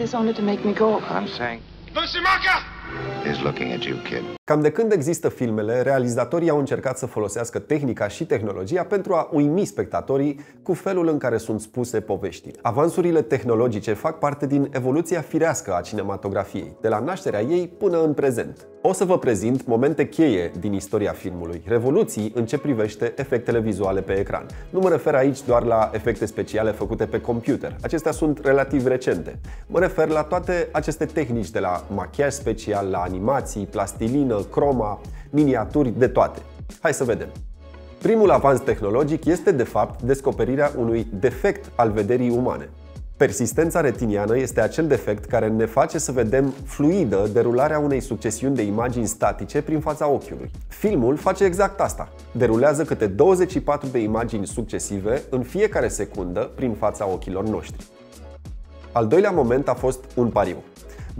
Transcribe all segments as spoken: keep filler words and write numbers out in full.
this only to make me go. I'm saying. Luci Maka! Is looking at you, kid. Cam de când există filmele, realizatorii au încercat să folosească tehnica și tehnologia pentru a uimi spectatorii cu felul în care sunt spuse poveștile. Avansurile tehnologice fac parte din evoluția firească a cinematografiei, de la nașterea ei până în prezent. O să vă prezint momente cheie din istoria filmului, revoluții în ce privește efectele vizuale pe ecran. Nu mă refer aici doar la efecte speciale făcute pe computer, acestea sunt relativ recente. Mă refer la toate aceste tehnici, de la machiaj special, la animații, plastilină, croma, miniaturi, de toate. Hai să vedem! Primul avans tehnologic este, de fapt, descoperirea unui defect al vederii umane. Persistența retiniană este acel defect care ne face să vedem fluidă derularea unei succesiuni de imagini statice prin fața ochiului. Filmul face exact asta. Derulează câte douăzeci și patru de imagini succesive în fiecare secundă prin fața ochilor noștri. Al doilea moment a fost un pariu.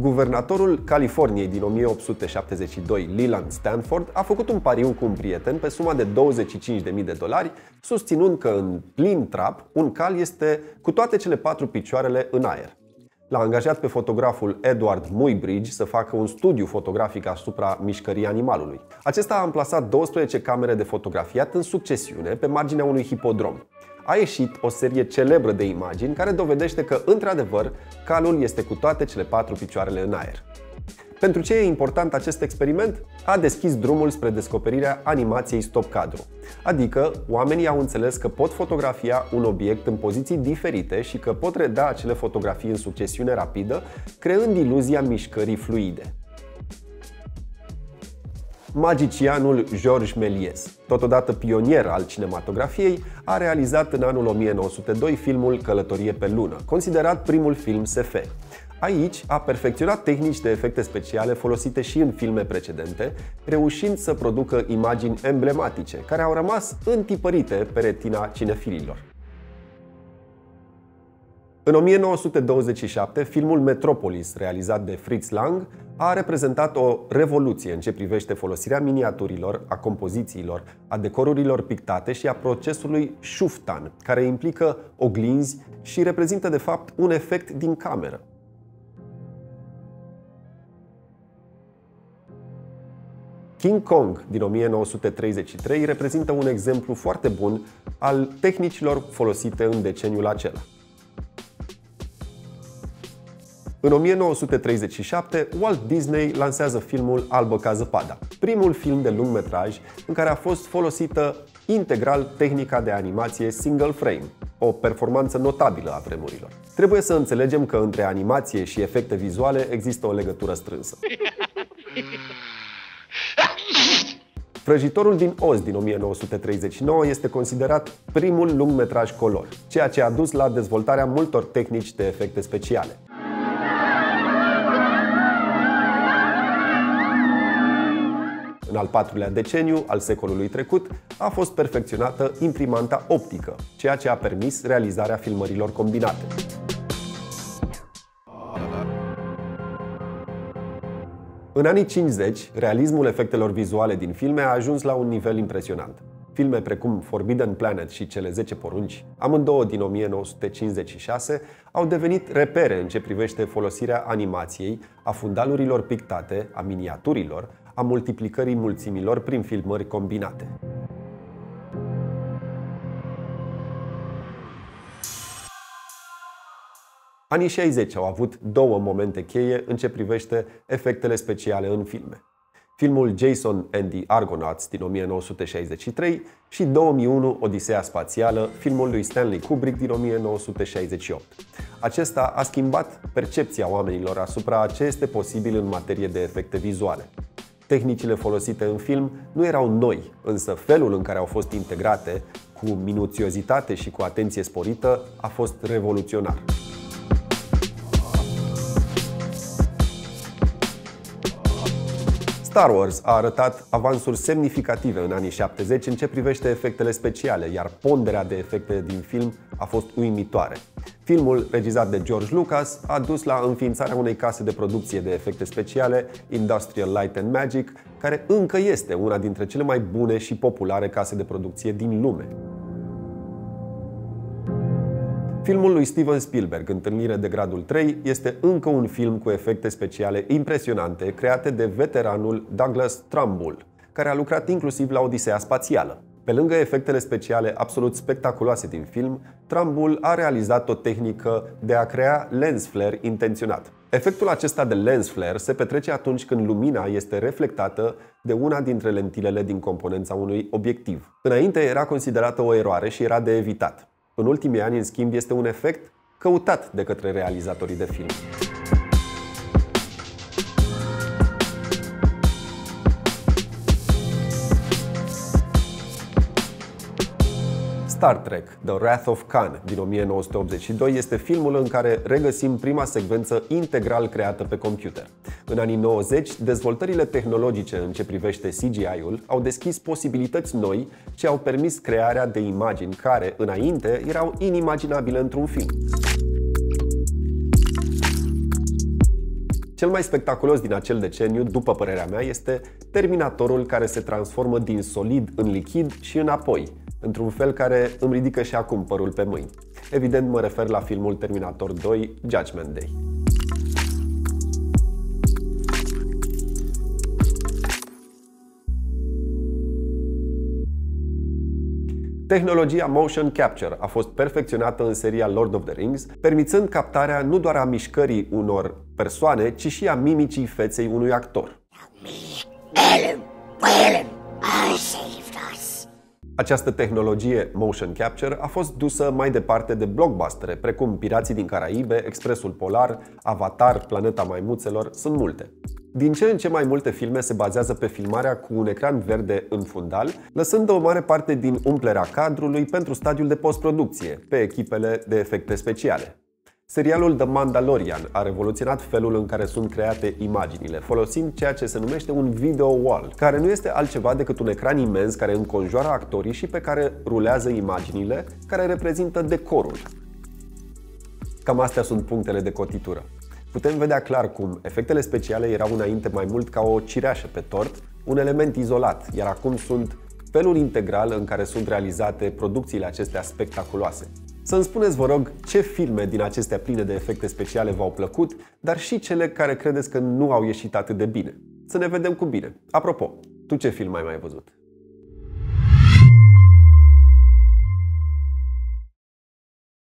Guvernatorul Californiei din o mie opt sute șaptezeci și doi, Leland Stanford, a făcut un pariu cu un prieten pe suma de douăzeci și cinci de mii de dolari, susținând că în plin trap un cal este cu toate cele patru picioarele în aer. L-a angajat pe fotograful Edward Muybridge să facă un studiu fotografic asupra mișcării animalului. Acesta a amplasat douăsprezece camere de fotografiat în succesiune pe marginea unui hipodrom. A ieșit o serie celebră de imagini care dovedește că, într-adevăr, calul este cu toate cele patru picioarele în aer. Pentru ce e important acest experiment? A deschis drumul spre descoperirea animației stop-cadru. Adică, oamenii au înțeles că pot fotografia un obiect în poziții diferite și că pot reda acele fotografii în succesiune rapidă, creând iluzia mișcării fluide. Magicianul George Méliès, totodată pionier al cinematografiei, a realizat în anul o mie nouă sute doi filmul Călătorie pe Lună, considerat primul film S F. Aici a perfecționat tehnici de efecte speciale folosite și în filme precedente, reușind să producă imagini emblematice, care au rămas întipărite pe retina cinefililor. În o mie nouă sute douăzeci și șapte, filmul Metropolis, realizat de Fritz Lang, a reprezentat o revoluție în ce privește folosirea miniaturilor, a compozițiilor, a decorurilor pictate și a procesului Schüfftan, care implică oglinzi și reprezintă de fapt un efect din cameră. King Kong din o mie nouă sute treizeci și trei reprezintă un exemplu foarte bun al tehnicilor folosite în deceniul acela. În o mie nouă sute treizeci și șapte, Walt Disney lansează filmul Albă ca zăpada, primul film de lung metraj în care a fost folosită integral tehnica de animație single frame, o performanță notabilă a vremurilor. Trebuie să înțelegem că între animație și efecte vizuale există o legătură strânsă. Vrăjitorul din Oz din o mie nouă sute treizeci și nouă este considerat primul lung metraj color, ceea ce a dus la dezvoltarea multor tehnici de efecte speciale. În al patrulea deceniu al secolului trecut a fost perfecționată imprimanta optică, ceea ce a permis realizarea filmărilor combinate. În anii cincizeci, realismul efectelor vizuale din filme a ajuns la un nivel impresionant. Filme precum Forbidden Planet și Cele zece porunci, amândouă din o mie nouă sute cincizeci și șase, au devenit repere în ce privește folosirea animației, a fundalurilor pictate, a miniaturilor, a multiplicării mulțimilor prin filmări combinate. Anii șaizeci au avut două momente cheie în ce privește efectele speciale în filme. Filmul Jason and the Argonauts din o mie nouă sute șaizeci și trei și două mii unu Odiseea spațială, filmul lui Stanley Kubrick din o mie nouă sute șaizeci și opt. Acesta a schimbat percepția oamenilor asupra a ce este posibil în materie de efecte vizuale. Tehnicile folosite în film nu erau noi, însă felul în care au fost integrate, cu minuțiozitate și cu atenție sporită, a fost revoluționar. Star Wars a arătat avansuri semnificative în anii șaptezeci în ce privește efectele speciale, iar ponderea de efecte din film a fost uimitoare. Filmul, regizat de George Lucas, a dus la înființarea unei case de producție de efecte speciale, Industrial Light and Magic, care încă este una dintre cele mai bune și populare case de producție din lume. Filmul lui Steven Spielberg, Întâlnire de gradul trei, este încă un film cu efecte speciale impresionante create de veteranul Douglas Trumbull, care a lucrat inclusiv la Odiseea spațială. Pe lângă efectele speciale absolut spectaculoase din film, Trumbull a realizat o tehnică de a crea lens flare intenționat. Efectul acesta de lens flare se petrece atunci când lumina este reflectată de una dintre lentilele din componența unui obiectiv. Înainte era considerată o eroare și era de evitat. În ultimii ani, în schimb, este un efect căutat de către realizatorii de film. Star Trek – The Wrath of Khan din o mie nouă sute optzeci și doi este filmul în care regăsim prima secvență integral creată pe computer. În anii nouăzeci, dezvoltările tehnologice în ce privește C G I-ul au deschis posibilități noi ce au permis crearea de imagini care, înainte, erau inimaginabile într-un film. Cel mai spectaculos din acel deceniu, după părerea mea, este Terminatorul care se transformă din solid în lichid și înapoi, într-un fel care îmi ridică și acum părul pe mâini. Evident, mă refer la filmul Terminator doi, Judgment Day. Tehnologia Motion Capture a fost perfecționată în seria Lord of the Rings, permițând captarea nu doar a mișcării unor persoane, ci și a mimicii feței unui actor. Această tehnologie Motion Capture a fost dusă mai departe de blockbustere, precum Pirații din Caraibe, Expresul Polar, Avatar, Planeta Maimuțelor, sunt multe. Din ce în ce mai multe filme se bazează pe filmarea cu un ecran verde în fundal, lăsând o mare parte din umplerea cadrului pentru stadiul de postproducție, pe echipele de efecte speciale. Serialul The Mandalorian a revoluționat felul în care sunt create imaginile, folosind ceea ce se numește un video wall, care nu este altceva decât un ecran imens care înconjoară actorii și pe care rulează imaginile, care reprezintă decorul. Cam astea sunt punctele de cotitură. Putem vedea clar cum efectele speciale erau înainte mai mult ca o cireașă pe tort, un element izolat, iar acum sunt felul integral în care sunt realizate producțiile acestea spectaculoase. Să-mi spuneți, vă rog, ce filme din acestea pline de efecte speciale v-au plăcut, dar și cele care credeți că nu au ieșit atât de bine. Să ne vedem cu bine! Apropo, tu ce film ai mai văzut?